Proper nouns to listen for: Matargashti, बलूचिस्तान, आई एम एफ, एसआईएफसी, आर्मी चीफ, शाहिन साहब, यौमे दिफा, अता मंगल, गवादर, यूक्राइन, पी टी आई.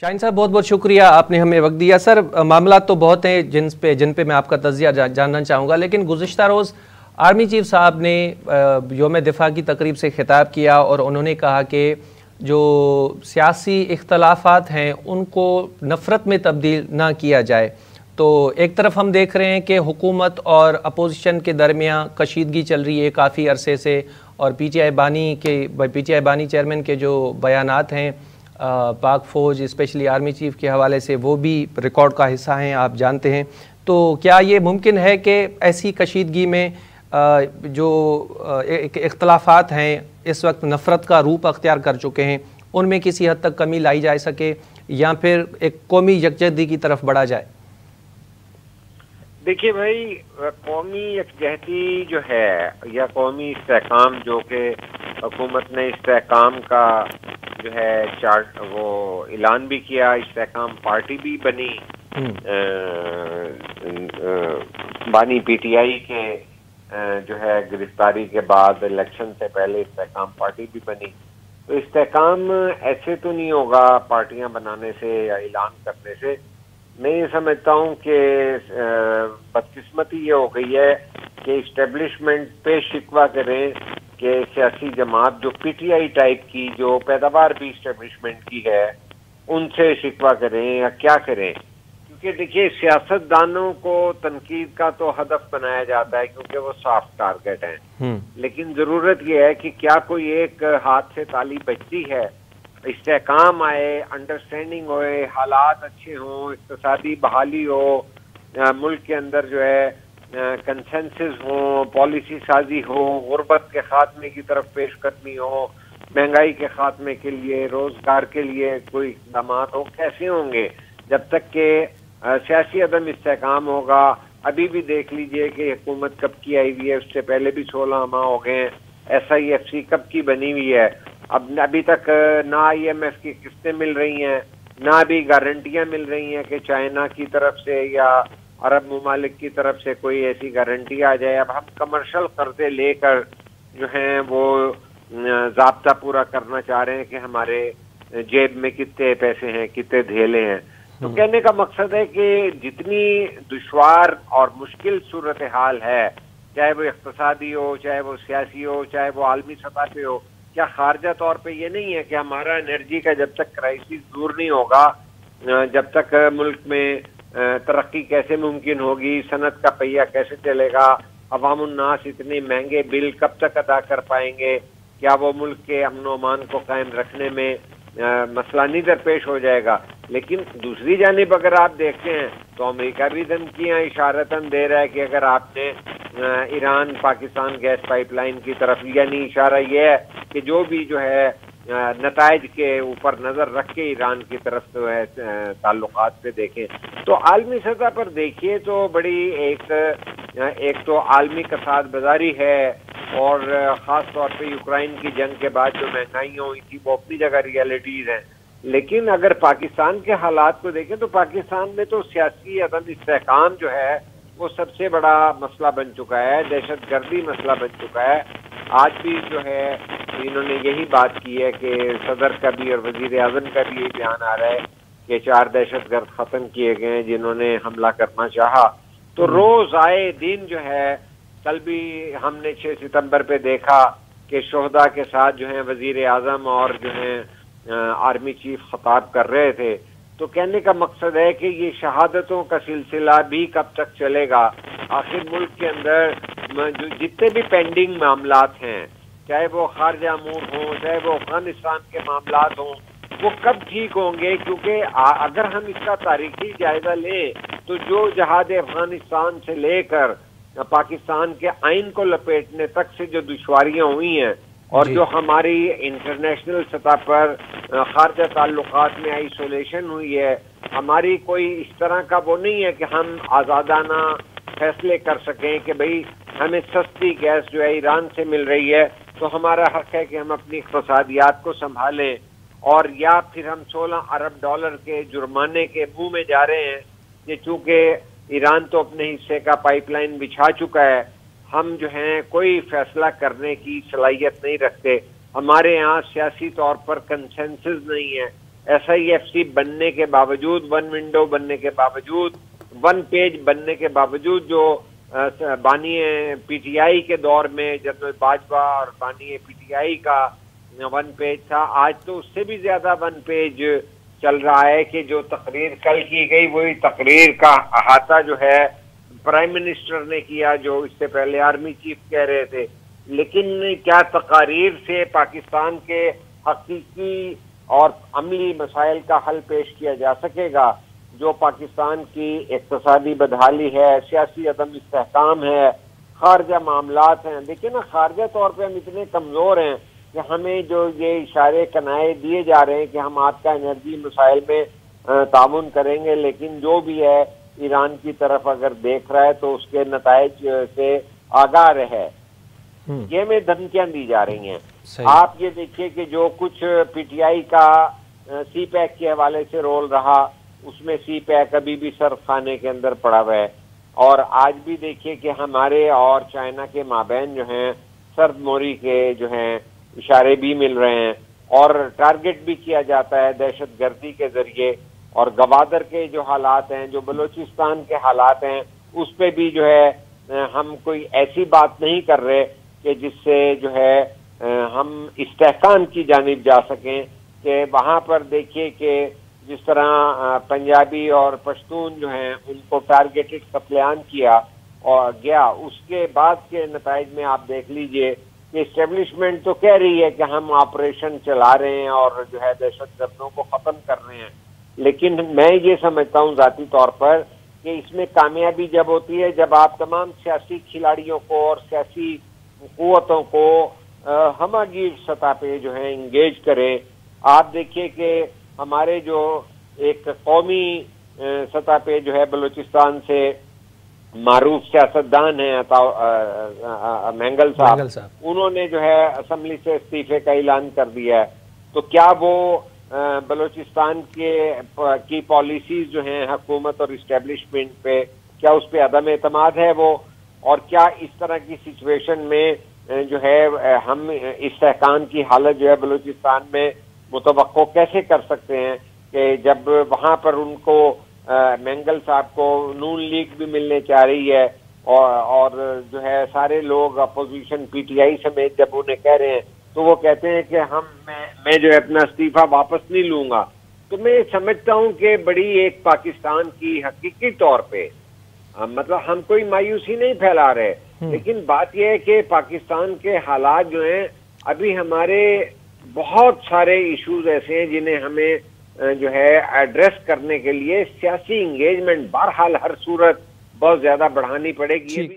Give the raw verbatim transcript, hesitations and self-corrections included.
शाहिन साहब, बहुत बहुत शुक्रिया, आपने हमें वक्त दिया। सर, मामला तो बहुत हैं जिन पे जिन पे मैं आपका तजिया जा, जानना चाहूँगा, लेकिन गुज़िश्ता रोज़ आर्मी चीफ साहब ने यौमे दिफा की तकरीब से खिताब किया और उन्होंने कहा कि जो सियासी इख्तलाफात हैं उनको नफ़रत में तब्दील ना किया जाए। तो एक तरफ हम देख रहे हैं कि हुकूमत और अपोजिशन के दरमियान कशीदगी चल रही है काफ़ी अरसे से, और पी टी आई बानी के पी टी आई बानी चेयरमैन के जो बयानात हैं पाक फ़ौज स्पेशली आर्मी चीफ के हवाले से वो भी रिकॉर्ड का हिस्सा हैं, आप जानते हैं। तो क्या ये मुमकिन है कि ऐसी कशीदगी में आ, जो इख्तलाफात हैं इस वक्त नफ़रत का रूप अख्तियार कर चुके हैं उनमें किसी हद तक कमी लाई जा सके या फिर एक कौमी यकजहती की तरफ बढ़ा जाए? देखिए भाई, कौमी यकजहती जो है या कौमी इस्तेहकाम, जो कि हुकूमत ने इस्तेहकाम का जो है चार्ट वो ऐलान भी किया, इस्तेहकाम पार्टी भी बनी बानी पीटीआई के जो है गिरफ्तारी के बाद, इलेक्शन से पहले इस्तेहकाम पार्टी भी बनी। तो इस्तेहकाम ऐसे तो नहीं होगा पार्टियां बनाने से या ऐलान करने से। मैं ये समझता हूँ कि बदकिस्मती ये हो गई है कि इस्टेब्लिशमेंट पे शिकवा करें कि सियासी जमात जो पीटीआई टाइप की जो पैदावार भी इस्टेब्लिशमेंट की है उनसे शिकवा करें या क्या करें, क्योंकि देखिए सियासतदानों को तनकीद का तो हदफ बनाया जाता है क्योंकि वो सॉफ्ट टारगेट हैं, लेकिन ज़रूरत यह है कि क्या कोई एक हाथ से ताली बजती है। इस्तेहकाम आए, अंडरस्टैंडिंग होए, हालात अच्छे हों, इक़्तिसादी बहाली हो, मुल्क के अंदर जो है कंसेंसस हो, पॉलिसी साजी हो, गुर्बत के खात्मे की तरफ पेश करनी हो, महंगाई के खात्मे के लिए, रोजगार के लिए कोई इकदाम हो, कैसे होंगे जब तक के सियासी अदम इस्तेहकाम होगा। अभी भी देख लीजिए कि हुकूमत कब की आई हुई है, उससे पहले भी सोलह माह हो गए हैं, एस आई एफ सी कब की बनी हुई है, अब अभी तक ना आई एम एफ की किस्तें मिल रही हैं, ना अभी गारंटियाँ मिल रही हैं कि चाइना की तरफ से या अरब ममालिक की तरफ से कोई ऐसी गारंटी आ जाए। अब हम कमर्शल कर्जे लेकर जो हैं वो ज़ाब्ता पूरा करना चाह रहे हैं कि हमारे जेब में कितने पैसे हैं, कितने धेले हैं। तो कहने का मकसद है कि जितनी दुश्वार और मुश्किल सूरत हाल है, चाहे वो इक़्तिसादी हो, चाहे वो सियासी हो, चाहे वो आलमी सतह पे हो, क्या खारजा तौर पे ये नहीं है कि हमारा एनर्जी का जब तक क्राइसिस दूर नहीं होगा, जब तक मुल्क में तरक्की कैसे मुमकिन होगी, सनत का पहिया कैसे चलेगा, अवामुन्नास इतने महंगे बिल कब तक अदा कर पाएंगे, क्या वो मुल्क के अमन अमान को कायम रखने में आ, मसला नहीं दरपेश हो जाएगा। लेकिन दूसरी जानिब अगर आप देखते हैं तो अमेरिका भी धमकियाँ इशारतन दे रहा है कि अगर आपने आ, ईरान पाकिस्तान गैस पाइपलाइन की तरफ, यानी इशारा यह है कि जो भी जो है नताइज के ऊपर नज़र रख के ईरान की तरफ जो है ताल्लुकात पे देखें। तो आलमी सतह पर देखिए तो बड़ी एक एक तो आलमी कसाद बाजारी है, और ख़ास तौर पे यूक्राइन की जंग के बाद जो महंगाई हुई थी वो अपनी जगह रियलिटीज़ हैं। लेकिन अगर पाकिस्तान के हालात को देखें तो पाकिस्तान में तो सियासी अदम इस्तेहकाम जो है वो सबसे बड़ा मसला बन चुका है, दहशत गर्दी मसला बन चुका है। आज भी जो है इन्होंने यही बात की है कि सदर का भी और वजीर आज़म का भी ये बयान आ रहा है कि चार दहशत गर्द ख़त्म किए गए जिन्होंने हमला करना चाहा। तो रोज़ आए दिन जो है, कल भी हमने छः सितंबर पे देखा कि शोहदा के साथ जो है वजीर आज़म और जो है आर्मी चीफ खिताब कर रहे थे। तो कहने का मकसद है कि ये शहादतों का सिलसिला भी कब तक चलेगा। आखिर मुल्क के अंदर जो जितने भी पेंडिंग मामलात हैं, चाहे वो खारजा अमूर हों, चाहे वो अफगानिस्तान के मामलात हों, वो कब ठीक होंगे, क्योंकि अगर हम इसका तारीखी जायजा लें तो जो जहाद अफगानिस्तान से लेकर पाकिस्तान के आइन को लपेटने तक से जो दुश्वारियां हुई हैं और जो हमारी इंटरनेशनल सतह पर खारजा ताल्लुकात में आइसोलेशन हुई है, हमारी कोई इस तरह का वो नहीं है कि हम आज़ादाना फैसले कर सकें कि भाई हमें सस्ती गैस जो है ईरान से मिल रही है तो हमारा हक है कि हम अपनी इक़्तिसादियात को संभालें, और या फिर हम सोलह अरब डॉलर के जुर्माने के मुंह में जा रहे हैं कि चूँकि ईरान तो अपने हिस्से का पाइपलाइन बिछा चुका है, हम जो हैं कोई फैसला करने की सलाहियत नहीं रखते, हमारे यहाँ सियासी तौर पर कंसेंसस नहीं है, एसआईएफसी बनने के बावजूद, वन विंडो बनने के बावजूद, वन पेज बनने के बावजूद, जो बानी पी टी आई के दौर में जनरल बाजवा और बानी पी टी आई का वन पेज था, आज तो उससे भी ज्यादा वन पेज चल रहा है कि जो तकरीर कल की गई वही तकरीर का अहाता जो है प्राइम मिनिस्टर ने किया, जो इससे पहले आर्मी चीफ कह रहे थे। लेकिन क्या तकारीर से पाकिस्तान के हकीकी और अमली मसाइल का हल पेश किया जा सकेगा? जो पाकिस्तान की इक्तसादी बदहाली है, सियासी अदम इस्तेहकाम है, खारजा मामलात हैं। देखिए ना, खारजा तौर पे हम इतने कमज़ोर हैं कि हमें जो ये इशारे कनाए दिए जा रहे हैं कि हम आपका एनर्जी मसाइल में ताउन करेंगे, लेकिन जो भी है ईरान की तरफ अगर देख रहा है तो उसके नताइज से आगाह रहे। ये में धमकियां दी जा रही हैं। आप ये देखिए कि जो कुछ पीटीआई का सी पैक के हवाले से रोल रहा, उसमें सी पैक अभी भी सर्फ खाने के अंदर पड़ा हुआ है। और आज भी देखिए कि हमारे और चाइना के माबैन जो हैं सर्द मोरी के जो हैं इशारे भी मिल रहे हैं और टारगेट भी किया जाता है दहशत गर्दी के जरिए। और गवादर के जो हालात हैं, जो बलूचिस्तान के हालात हैं, उस पर भी जो है हम कोई ऐसी बात नहीं कर रहे कि जिससे जो है हम इस्तेहकाम की जानिब जा सकें। कि वहाँ पर देखिए कि जिस तरह पंजाबी और पश्तून जो हैं उनको टारगेटेड कत्लेआम किया और गया, उसके बाद के नताइज में आप देख लीजिए कि इस्टेब्लिशमेंट तो कह रही है कि हम ऑपरेशन चला रहे हैं और जो है दहशत गर्दों को ख़त्म कर रहे हैं। लेकिन मैं ये समझता हूँ ज़ाती तौर पर कि इसमें कामयाबी जब होती है जब आप तमाम सियासी खिलाड़ियों को और सियासी क़ुव्वतों को हमगीर सतह पे जो है इंगेज करें। आप देखिए कि हमारे जो एक कौमी सतह पे जो है बलूचिस्तान से मारूफ सियासतदान है अता मंगल साहब, उन्होंने जो है असम्बली से इस्तीफे का ऐलान कर दिया है। तो क्या वो बलूचिस्तान के की पॉलिसीज जो हैं हुकूमत और इस्टेब्लिशमेंट पे, क्या उस पर अदम एतमाद है वो? और क्या इस तरह की सिचुएशन में जो है हम इस्तेहकाम की हालत जो है बलूचिस्तान में मुतवक्को कैसे कर सकते हैं कि जब वहाँ पर उनको मंगल साहब को नून लीग भी मिलने चाह रही है और, और जो है सारे लोग अपोजिशन पी टी आई समेत जब उन्हें कह रहे हैं तो वो कहते हैं कि हम मैं, मैं जो है अपना इस्तीफा वापस नहीं लूंगा। तो मैं समझता हूं कि बड़ी एक पाकिस्तान की हकीकी तौर पे आ, मतलब हम कोई मायूसी नहीं फैला रहे, लेकिन बात यह है कि पाकिस्तान के हालात जो हैं अभी हमारे बहुत सारे इश्यूज ऐसे हैं जिन्हें हमें जो है एड्रेस करने के लिए सियासी इंगेजमेंट बहरहाल हर सूरत बहुत ज्यादा बढ़ानी पड़ेगी।